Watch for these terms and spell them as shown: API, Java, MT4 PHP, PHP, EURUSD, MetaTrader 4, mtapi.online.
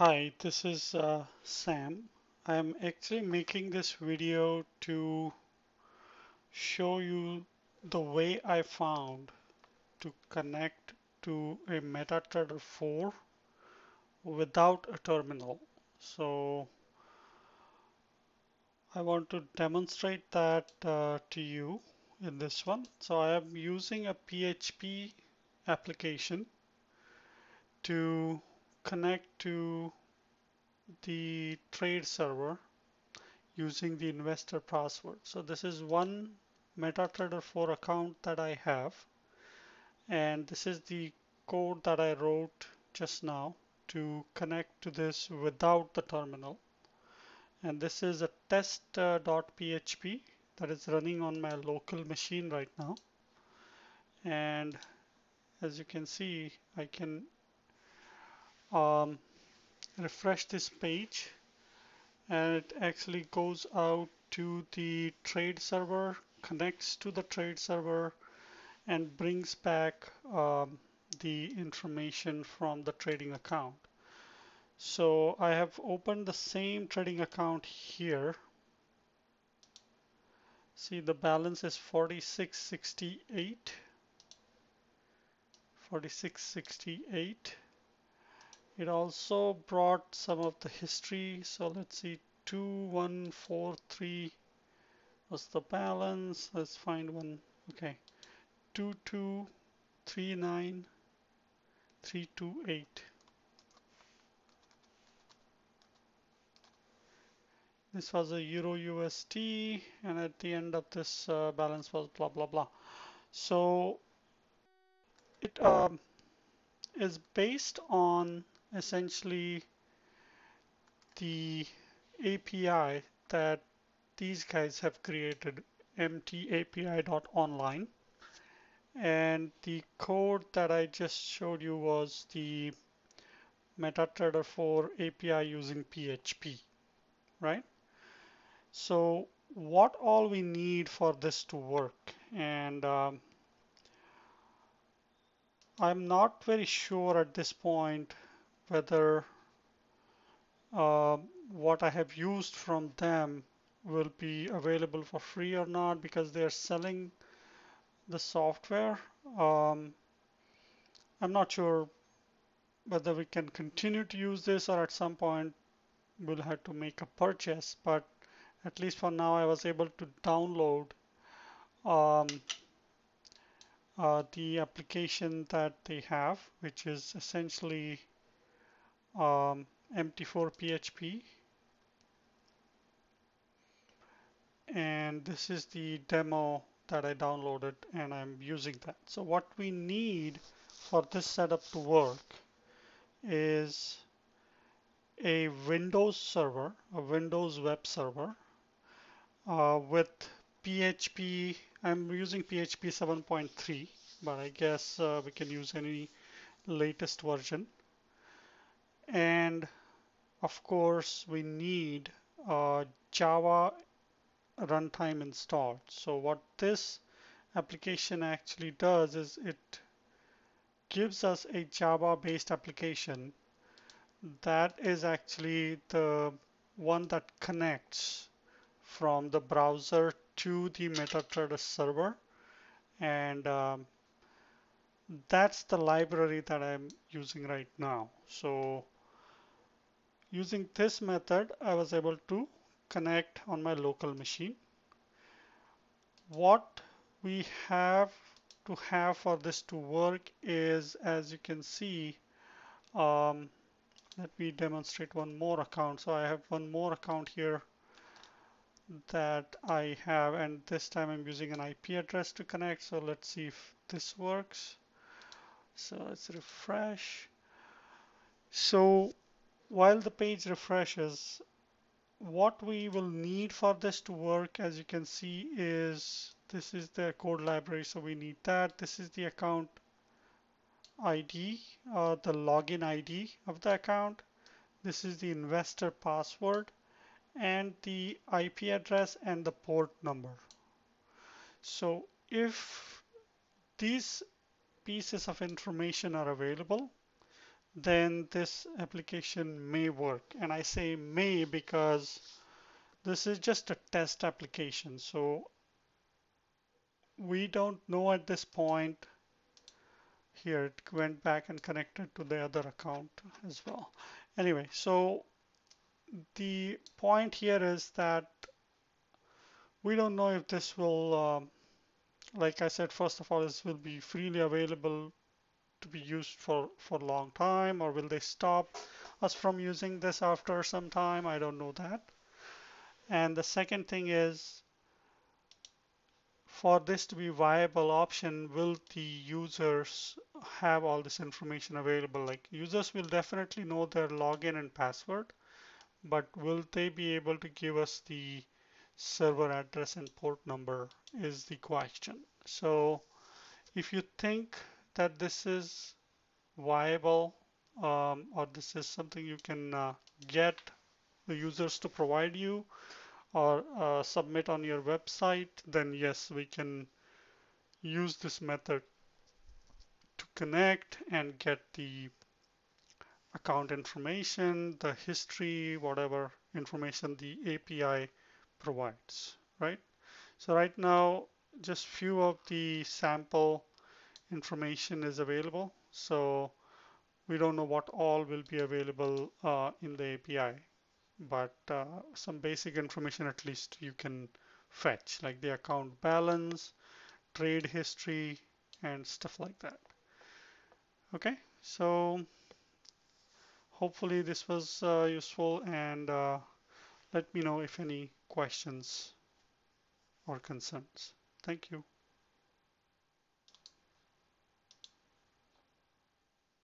Hi, this is Sam. I'm actually making this video to show you the way I found to connect to a MetaTrader 4 without a terminal. So I want to demonstrate that to you in this one. So I am using a PHP application to connect to the trade server using the investor password. So this is one MetaTrader 4 account that I have, and this is the code that I wrote just now to connect to this without the terminal. And this is a test.php that is running on my local machine right now. And as you can see, I can refresh this page, and it actually goes out to the trade server, connects to the trade server, and brings back the information from the trading account. So I have opened the same trading account here. See, the balance is 46.68. It also brought some of the history. So let's see, 2143 was the balance. Let's find one. Okay, 2239328. This was a EURUSD, and at the end of this balance was blah blah blah. So it is based on essentially the API that these guys have created, mtapi.online, and the code that I just showed you was the MetaTrader 4 API using PHP, right? So what all we need for this to work, and I'm not very sure at this point whether what I have used from them will be available for free or not, because they're selling the software. I'm not sure whether we can continue to use this, or at some point we'll have to make a purchase, but at least for now I was able to download the application that they have, which is essentially MT4 PHP. And this is the demo that I downloaded, and I'm using that. So what we need for this setup to work is a Windows server, a Windows web server with PHP. I'm using PHP 7.3, but I guess we can use any latest version. And of course we need Java runtime installed. So what this application actually does is it gives us a Java based application that is actually the one that connects from the browser to the MetaTrader server, and that's the library that I'm using right now. So using this method, I was able to connect on my local machine. What we have to have for this to work is, as you can see, let me demonstrate one more account. So I have one more account here that I have, and this time I'm using an IP address to connect. So let's see if this works. So let's refresh. So while the page refreshes, what we will need for this to work, as you can see, is this is the code library. So we need that. This is the account ID, the login ID of the account. This is the investor password, and the IP address and the port number. So if these pieces of information are available, then this application may work. And I say may because this is just a test application. So we don't know at this point. Here it went back and connected to the other account as well. Anyway, so the point here is that we don't know if this will, like I said, first of all, this will be freely available to be used for a long time, or will they stop us from using this after some time? I don't know that. And the second thing is, for this to be a viable option, will the users have all this information available? Like, users will definitely know their login and password, but will they be able to give us the server address and port number is the question. So if you think that this is viable, or this is something you can get the users to provide you, or submit on your website, then yes, we can use this method to connect and get the account information, the history, whatever information the API provides, right? So right now, just few of the sample information is available. So we don't know what all will be available in the API. But some basic information at least you can fetch, like the account balance, trade history, and stuff like that. Okay, so hopefully this was useful, and let me know if any questions or concerns. Thank you.